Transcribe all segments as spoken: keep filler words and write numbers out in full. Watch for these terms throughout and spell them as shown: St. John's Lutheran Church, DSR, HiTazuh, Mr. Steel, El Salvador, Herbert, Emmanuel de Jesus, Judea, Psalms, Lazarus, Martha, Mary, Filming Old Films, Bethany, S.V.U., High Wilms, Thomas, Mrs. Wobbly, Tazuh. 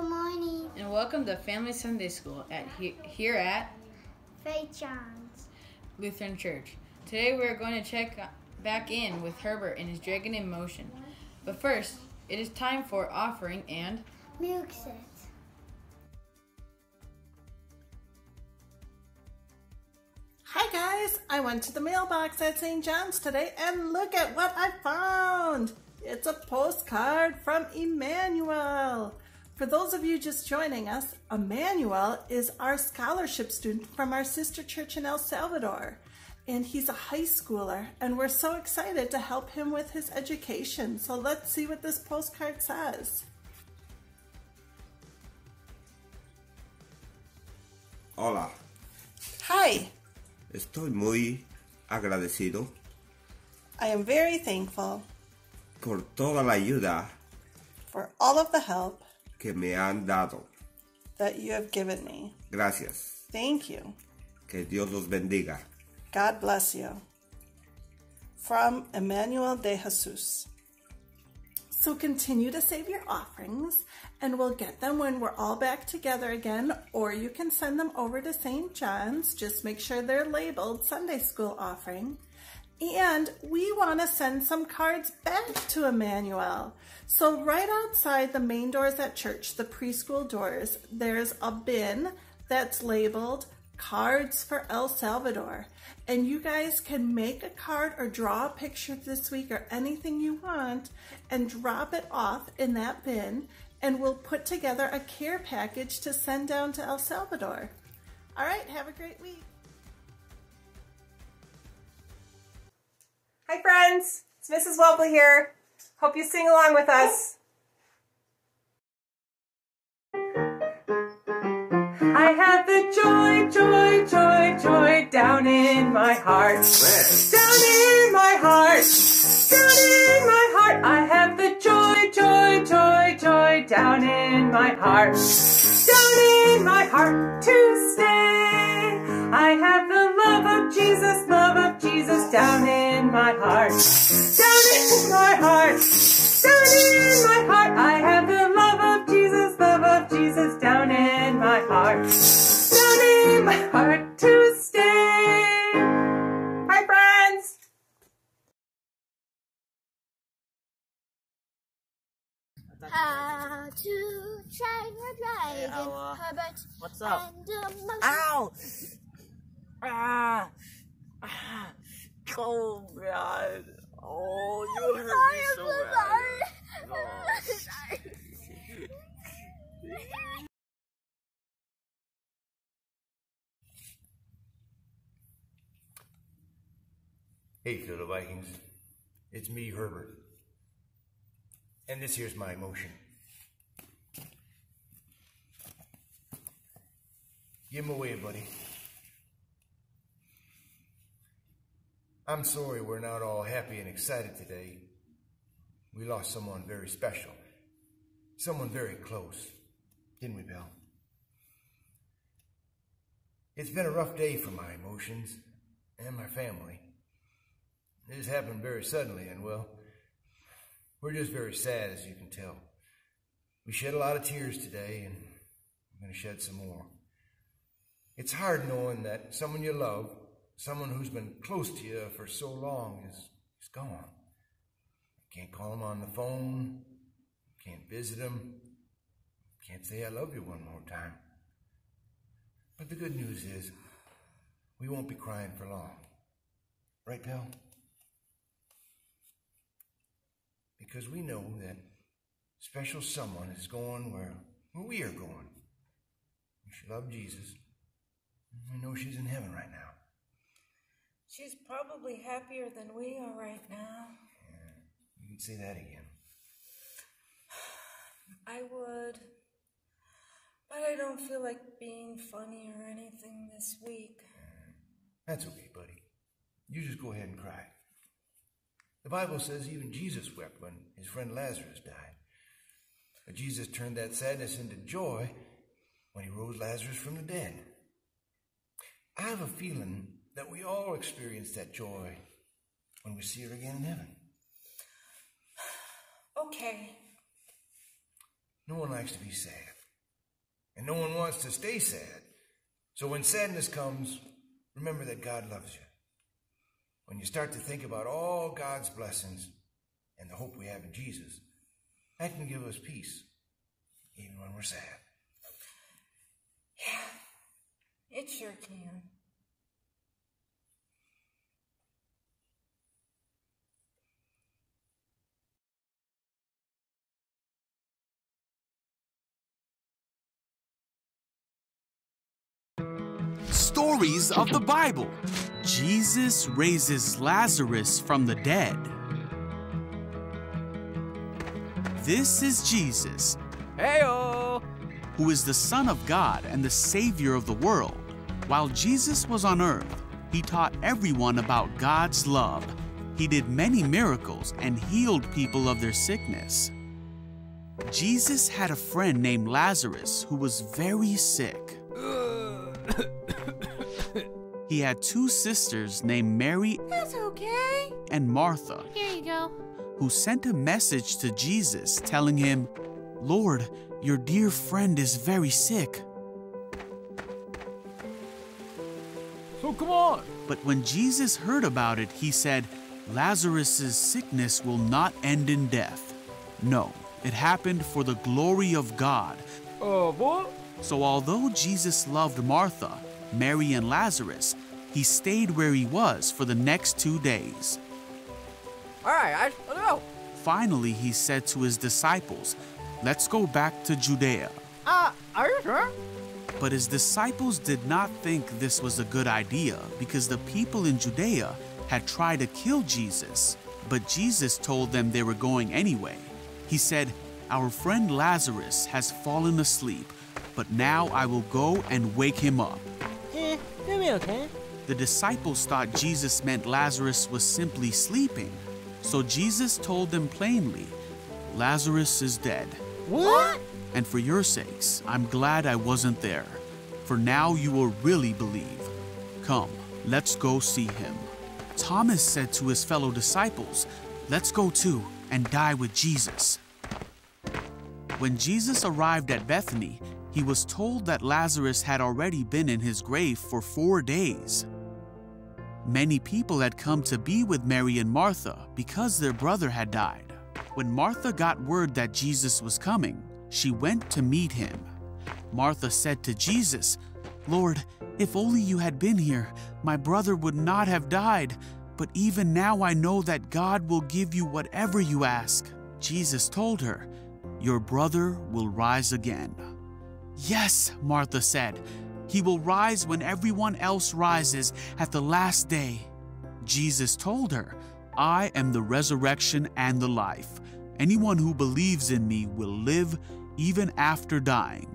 Good morning. And welcome to Family Sunday School at he here at Saint John's Lutheran Church. Today we are going to check back in with Herbert and his dragon in motion. But first, it is time for offering and milk set. Hi guys, I went to the mailbox at Saint John's today and look at what I found. It's a postcard from Emmanuel. For those of you just joining us, Emmanuel is our scholarship student from our sister church in El Salvador. And he's a high schooler, and we're so excited to help him with his education. So let's see what this postcard says. Hola. Hi. Estoy muy agradecido. I am very thankful. Por toda la ayuda. For all of the help. Que me han dado. That you have given me. Gracias. Thank you. Que Dios los bendiga. God bless you. From Emmanuel de Jesus. So continue to save your offerings, and we'll get them when we're all back together again, or you can send them over to Saint John's. Just make sure they're labeled Sunday School Offering. And we want to send some cards back to Emmanuel. So right outside the main doors at church, the preschool doors, there's a bin that's labeled Cards for El Salvador, and you guys can make a card or draw a picture this week or anything you want and drop it off in that bin, and we'll put together a care package to send down to El Salvador. All right, have a great week. Hi friends, it's Missus Wobbly here. Hope you sing along with us. I have the joy, joy, joy, joy down in my heart. Down in my heart. Down in my heart. I have the joy, joy, joy, joy down in my heart. Down in my heart to stay. I have the love of Jesus, love of Jesus down in my heart. Down in my heart. Down in my heart. I have the love of Jesus, love of Jesus down in my heart. Down in my heart to stay. Hi friends! How to train a dragon, hey, Herbert. What's up? And a monkey. Ow! Ah! Ah! Oh God! Oh, you I'm hurt sorry, me so I'm bad. So sorry. No. Hey, little Vikings. It's me, Herbert. And this here's my emotion. Give him away, buddy. I'm sorry we're not all happy and excited today. We lost someone very special. Someone very close. Didn't we, pal? It's been a rough day for my emotions and my family. This happened very suddenly, and well, we're just very sad, as you can tell. We shed a lot of tears today, and I'm going to shed some more. It's hard knowing that someone you love, someone who's been close to you for so long is, is gone. Can't call them on the phone, can't visit them, can't say I love you one more time. But the good news is, we won't be crying for long. Right, pal? Because we know that special someone is going where, where we are going. She loved Jesus. I know she's in heaven right now. She's probably happier than we are right now. Yeah, you can say that again. I would, but I don't feel like being funny or anything this week. Yeah, that's okay, buddy. You just go ahead and cry. The Bible says even Jesus wept when his friend Lazarus died. But Jesus turned that sadness into joy when he rose Lazarus from the dead. I have a feeling that we all experience that joy when we see her again in heaven. Okay. No one likes to be sad. and no one wants to stay sad. So when sadness comes, remember that God loves you. When you start to think about all God's blessings and the hope we have in Jesus, that can give us peace, even when we're sad. Yeah, it sure can. Stories of the Bible. Jesus raises Lazarus from the dead. This is Jesus, Heyo! Who is the Son of God and the Savior of the world. While Jesus was on earth, he taught everyone about God's love. He did many miracles and healed people of their sickness. Jesus had a friend named Lazarus who was very sick. He had two sisters named Mary That's okay. and Martha, Here you go. who sent a message to Jesus telling him, "Lord, your dear friend is very sick." So come on. But when Jesus heard about it, he said, "Lazarus's sickness will not end in death. No, it happened for the glory of God." Uh, what? So although Jesus loved Martha, Mary, and Lazarus, he stayed where he was for the next two days. All right, guys, let's go. Finally, he said to his disciples, "Let's go back to Judea." Uh, are you sure? But his disciples did not think this was a good idea because the people in Judea had tried to kill Jesus. But Jesus told them they were going anyway. He said, "Our friend Lazarus has fallen asleep, but now I will go and wake him up." Eh, it'll be okay. The disciples thought Jesus meant Lazarus was simply sleeping. So Jesus told them plainly, "Lazarus is dead. What? And for your sakes, I'm glad I wasn't there. For now you will really believe. Come, let's go see him." Thomas said to his fellow disciples, "Let's go too and die with Jesus." When Jesus arrived at Bethany, he was told that Lazarus had already been in his grave for four days. Many people had come to be with Mary and Martha because their brother had died. When Martha got word that Jesus was coming, she went to meet him. Martha said to Jesus, "Lord, if only you had been here, my brother would not have died. But even now I know that God will give you whatever you ask." Jesus told her, "Your brother will rise again." "Yes," Martha said, "he will rise when everyone else rises at the last day." Jesus told her, "I am the resurrection and the life. Anyone who believes in me will live even after dying.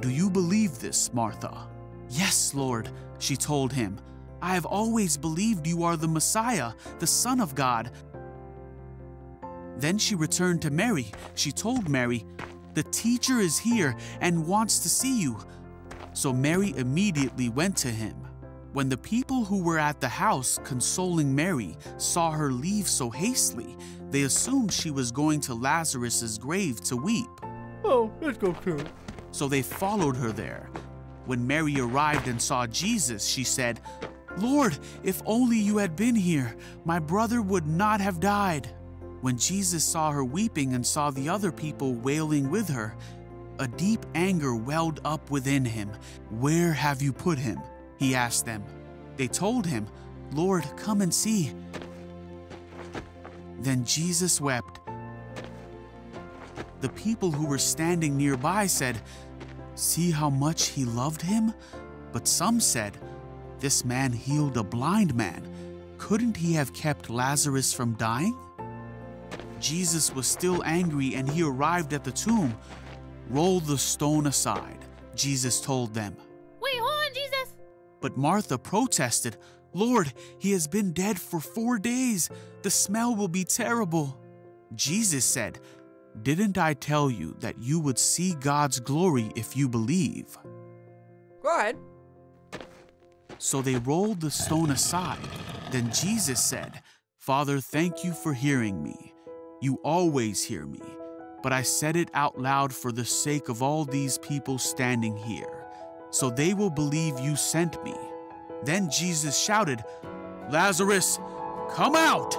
Do you believe this, Martha?" "Yes, Lord," she told him. "I have always believed you are the Messiah, the Son of God." Then she returned to Mary. She told Mary, "The teacher is here and wants to see you." So Mary immediately went to him. When the people who were at the house consoling Mary saw her leave so hastily, they assumed she was going to Lazarus's grave to weep. "Oh, let's go too." So they followed her there. When Mary arrived and saw Jesus, she said, "Lord, if only you had been here, my brother would not have died." When Jesus saw her weeping and saw the other people wailing with her, a deep anger welled up within him. "Where have you put him?" he asked them. They told him, "Lord, come and see." Then Jesus wept. The people who were standing nearby said, "See how much he loved him?" But some said, "This man healed a blind man. Couldn't he have kept Lazarus from dying?" Jesus was still angry and he arrived at the tomb. "Roll the stone aside," Jesus told them. "Wait, hold on, Jesus." But Martha protested, "Lord, he has been dead for four days. The smell will be terrible." Jesus said, "Didn't I tell you that you would see God's glory if you believe?" Go ahead. So they rolled the stone aside. Then Jesus said, "Father, thank you for hearing me. You always hear me. but I said it out loud for the sake of all these people standing here, so they will believe you sent me. Then Jesus shouted, Lazarus, come out!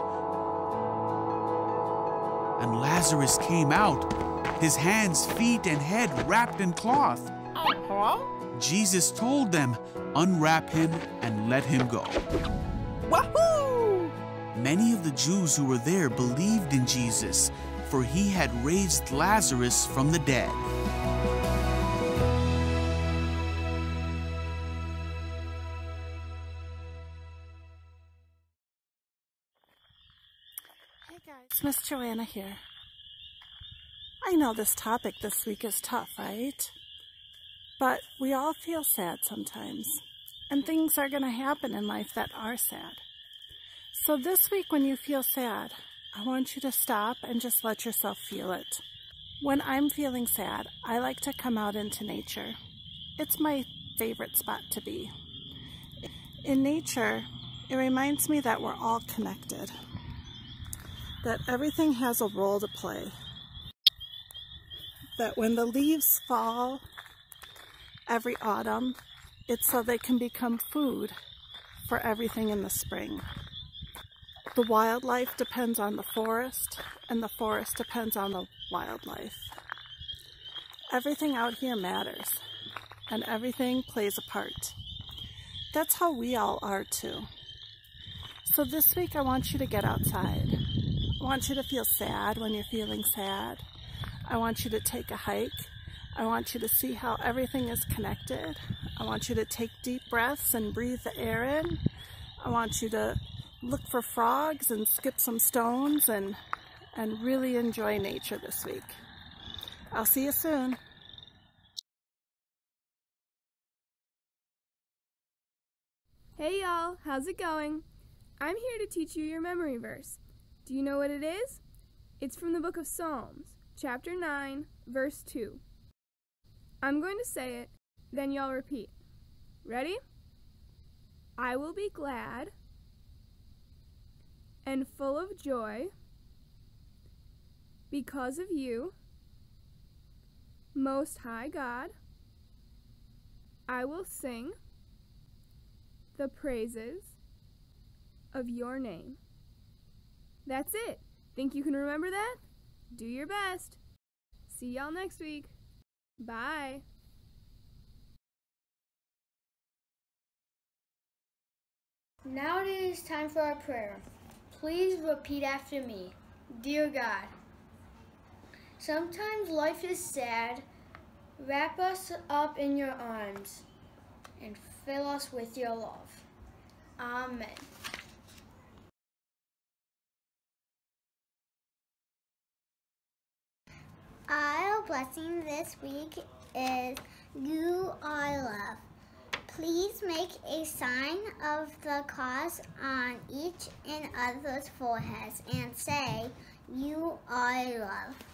And Lazarus came out, his hands, feet, and head wrapped in cloth. Uh-huh. Jesus told them, unwrap him and let him go. Wahoo! Many of the Jews who were there believed in Jesus, for he had raised Lazarus from the dead. Hey guys, Miss Joanna here. I know this topic this week is tough, right? But we all feel sad sometimes, and things are going to happen in life that are sad. So this week when you feel sad, I want you to stop and just let yourself feel it. When I'm feeling sad, I like to come out into nature. It's my favorite spot to be. In nature, it reminds me that we're all connected, that everything has a role to play, that when the leaves fall every autumn, it's so they can become food for everything in the spring. The wildlife depends on the forest, and the forest depends on the wildlife. Everything out here matters, and everything plays a part. That's how we all are too. So this week I want you to get outside. I want you to feel sad when you're feeling sad. I want you to take a hike. I want you to see how everything is connected. I want you to take deep breaths and breathe the air in. I want you to look for frogs and skip some stones and, and really enjoy nature this week. I'll see you soon. Hey y'all, how's it going? I'm here to teach you your memory verse. Do you know what it is? It's from the book of Psalms, chapter nine, verse two. I'm going to say it, then y'all repeat. Ready? I will be glad and full of joy because of you, Most High God. I will sing the praises of your name. That's it. Think you can remember that? Do your best. See y'all next week. Bye. Now it is time for our prayer. Please repeat after me. Dear God, sometimes life is sad. Wrap us up in your arms and fill us with your love. Amen. Our blessing this week is, you are love. Please make a sign of the cross on each and other's foreheads and say, you are love.